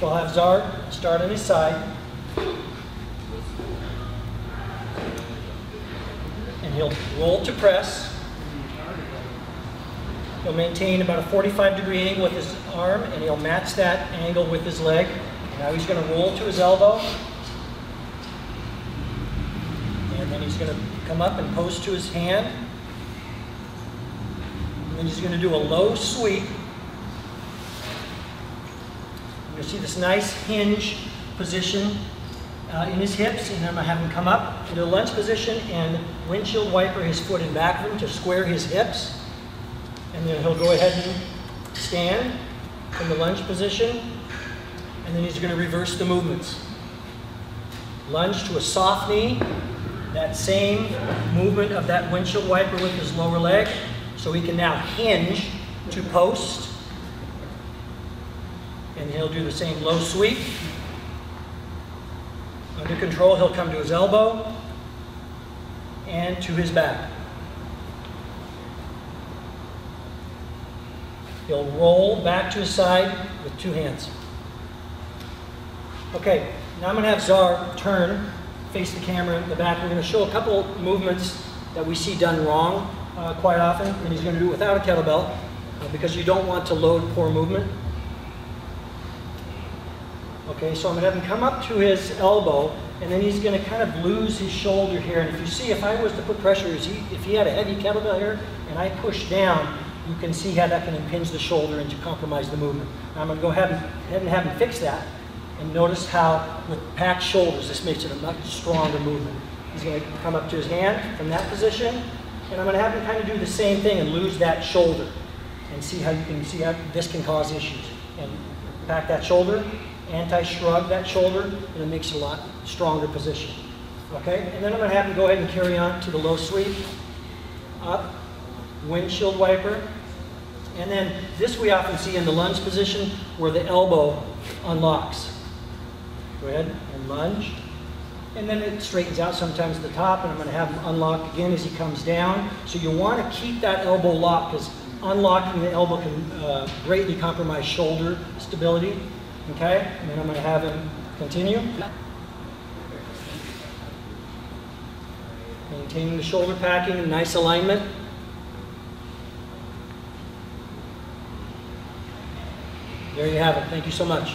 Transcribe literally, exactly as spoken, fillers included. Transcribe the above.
So I'll have Zar start on his side, and he'll roll to press. He'll maintain about a forty-five degree angle with his arm, and he'll match that angle with his leg. Now he's going to roll to his elbow, and then he's going to come up and post to his hand, and then he's going to do a low sweep. You're going to see this nice hinge position uh, in his hips, and I'm going to have him come up into the lunge position and windshield wiper his foot in back of him to square his hips, and then he'll go ahead and stand in the lunge position, and then he's going to reverse the movements. Lunge to a soft knee, that same movement of that windshield wiper with his lower leg, so he can now hinge to post. And he'll do the same low sweep. Under control, he'll come to his elbow and to his back. He'll roll back to his side with two hands. Okay, now I'm going to have Zar turn, face the camera in the back. We're going to show a couple movements that we see done wrong uh, quite often, and he's going to do it without a kettlebell uh, because you don't want to load poor movement. Okay, so I'm going to have him come up to his elbow, and then he's going to kind of lose his shoulder here. And if you see, if I was to put pressure, is he, if he had a heavy kettlebell here and I push down, you can see how that can impinge the shoulder and to compromise the movement. Now I'm going to go ahead and, ahead and have him fix that. And notice how with packed shoulders, this makes it a much stronger movement. He's going to come up to his hand from that position, and I'm going to have him kind of do the same thing and lose that shoulder. And see how you can see how this can cause issues. And pack that shoulder. Anti-shrug that shoulder, and it makes it a lot stronger position. Okay, and then I'm going to have him go ahead and carry on to the low sweep, up, windshield wiper, and then this we often see in the lunge position where the elbow unlocks. Go ahead and lunge, and then it straightens out sometimes at the top, and I'm going to have him unlock again as he comes down. So you want to keep that elbow locked because unlocking the elbow can uh, greatly compromise shoulder stability. Okay, and then I'm going to have him continue. Maintaining the shoulder packing and nice alignment. There you have it. Thank you so much.